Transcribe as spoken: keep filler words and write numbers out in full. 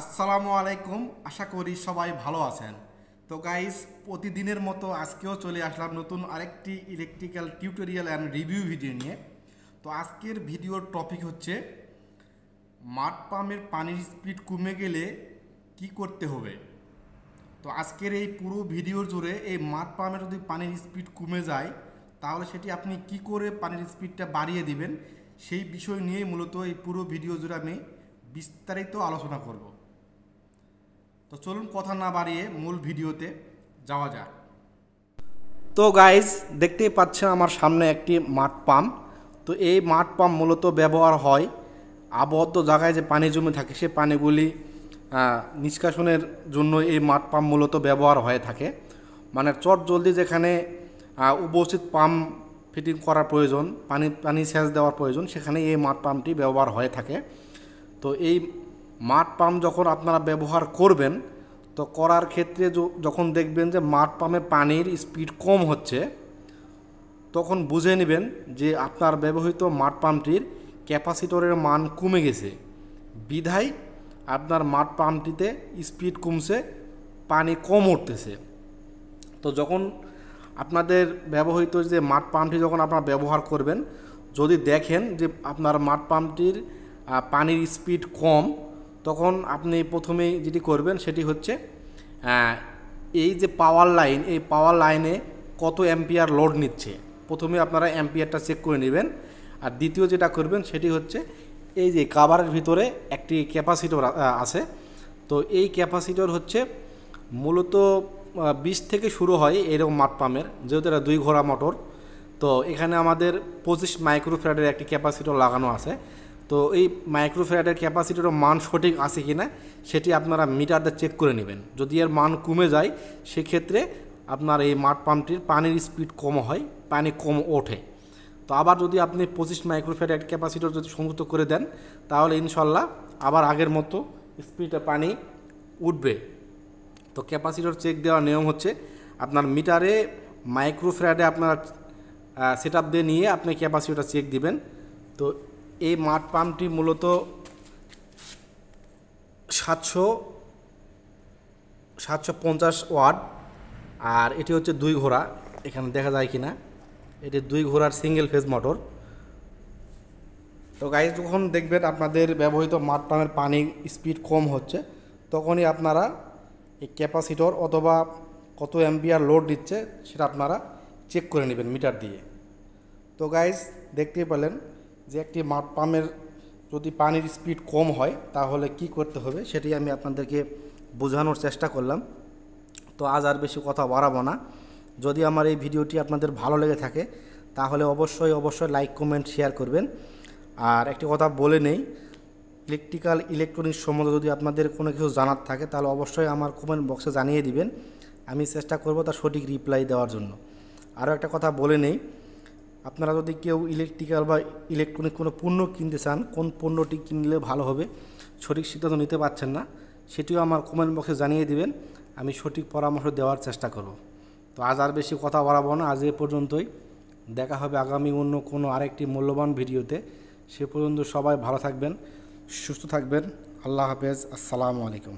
আসসালামুআলাইকুম आशा करी सबाई भालो आছেন। तो गाइज प्रतिदिनेर मतो आजकेও चले आसलाम नतून आरेकटी electrical tutorial and review video निये। तो आजकेर भिडियोर टपिक হচ্ছে মাড পাম্পের পানির স্পিড কমে গেলে কি করতে হবে। তো আজকের এই পুরো ভিডিওর জুড়ে এই মাড পাম্পের যদি পানির স্পিড কমে যায় তাহলে সেটি আপনি কি করে পানির স্পিডটা বাড়িয়ে দিবেন সেই বিষয় নিয়ে মূলত এই পুরো ভিডিও জুড়ে আমি বিস্তারিত আলোচনা করব। तो चलून कथा ना बाड़िए मूल भिडियोते जावा जाए। तो गाइज देखते ही पाच्छेन आमार सामने एकटी माड पाम्प। तो ये माड पाम्प मूलत व्यवहार हय आबद्ध जायगाय जे पानी जमे थाके से पानीगुली निष्कासनेर जोन्नो ये माड पाम्प मूलत व्यवहार हये थाके। माने चटजल्दी जेखाने उपस्थित पाम्प फिटिंग करार प्रयोजन पानी पानी सेच देवार प्रयोजन सेखाने ये माड पाम्पटी व्यवहार हये थाके। तो ये মাড পাম্প যখন আপনারা ব্যবহার করবেন তো করার ক্ষেত্রে যখন দেখবেন যে মাড পাম্পে পানির স্পিড কম হচ্ছে তখন বুঝে নেবেন যে আপনার ব্যবহৃত মাড পাম্পটির ক্যাপাসিটরের মান কমে গেছে বিধায় আপনার মাড পাম্পটিতে স্পিড কমছে পানি কম উঠতেছে। তো যখন আপনাদের ব্যবহৃত যে মাড পাম্পটি যখন আপনারা ব্যবহার করবেন যদি দেখেন যে আপনার মাড পাম্পটির পানির স্পিড কম তখন আপনি প্রথমেই যেটি করবেন সেটি হচ্ছে এই যে পাওয়ার লাইন এই পাওয়ার লাইনে কত অ্যাম্পিয়ার লোড নিচ্ছে প্রথমে আপনারা অ্যাম্পিয়ারটা চেক করে নেবেন। আর দ্বিতীয় যেটা করবেন সেটি হচ্ছে এই যে কভারের ভিতরে একটি ক্যাপাসিটর আছে। তো এই ক্যাপাসিটর হচ্ছে মূলত বিশ থেকে শুরু হয় এরকম মাড পাম্পের যেহেতু এটা দুই ঘোড়া মোটর। তো এখানে আমাদের পঁচিশ মাইক্রোফ্যারাডের একটি ক্যাপাসিটর লাগানো আছে। তো এই মাইক্রোফ্যারাডের ক্যাপাসিটরের মান সঠিক আছে কিনা সেটি আপনারা মিটার দিয়ে চেক করে নেবেন। যদি এর মান কমে যায় সেক্ষেত্রে আপনার এই মাড পাম্পটির পানির স্পিড কম হয় পানি কম ওঠে। তো আবার যদি আপনি পঁচিশ মাইক্রোফ্যারাড ক্যাপাসিটর যদি সংযুক্ত করে দেন তাহলে ইনশাল্লাহ আবার আগের মতো স্পিডে পানি উঠবে। তো ক্যাপাসিটর চেক দেওয়ার নিয়ম হচ্ছে আপনার মিটারে মাইক্রোফ্যারাডে আপনারা সেট আপ দিয়ে নিয়ে আপনি ক্যাপাসিটরটা চেক দিবেন। তো এই মাড পাম্পটি মূলত সাতশো সাতশো পঞ্চাশ ওয়াট আর এটি হচ্ছে দুই ঘোড়া এখানে দেখা যায় কিনা এটি দুই ঘোড়ার সিঙ্গেল ফেজ মোটর। তো গাইজ যখন দেখবেন আপনাদের ব্যবহৃত মাড পাম্পের পানির স্পিড কম হচ্ছে তখনই আপনারা এই ক্যাপাসিটর অথবা কত অ্যাম্পিয়ার লোড দিচ্ছে সেটা আপনারা চেক করে নেবেন মিটার দিয়ে। তো গাইজ দেখতেই পেলেন যে একটি মাড পাম্পের যদি পানির স্পিড কম হয় তাহলে কি করতে হবে সেটি আমি আপনাদেরকে বোঝানোর চেষ্টা করলাম। তো আজ আর বেশি কথা বাড়াবো না। যদি আমার এই ভিডিওটি আপনাদের ভালো লেগে থাকে তাহলে অবশ্যই অবশ্যই লাইক কমেন্ট শেয়ার করবেন। আর একটি কথা বলে নেই ইলেকট্রিক্যাল ইলেকট্রনিক্স সম্বন্ধে যদি আপনাদের কোনো কিছু জানার থাকে তাহলে অবশ্যই আমার কমেন্ট বক্সে জানিয়ে দিবেন, আমি চেষ্টা করব তার সঠিক রিপ্লাই দেওয়ার জন্য। আরও একটা কথা বলে নেই আপনারা যদি কেউ ইলেকট্রিক্যাল বা ইলেকট্রনিক কোনো পণ্য কিনতে চান কোন পণ্যটি কিনলে ভালো হবে সঠিক সিদ্ধান্ত নিতে পারছেন না সেটিও আমার কমেন্ট বক্সে জানিয়ে দিবেন, আমি সঠিক পরামর্শ দেওয়ার চেষ্টা করব। তো আজ আর বেশি কথা বাড়াবো না, আজ এ পর্যন্তই। দেখা হবে আগামী অন্য কোনো আরেকটি মূল্যবান ভিডিওতে। সে পর্যন্ত সবাই ভালো থাকবেন, সুস্থ থাকবেন। আল্লাহ হাফেজ। আসসালামু আলাইকুম।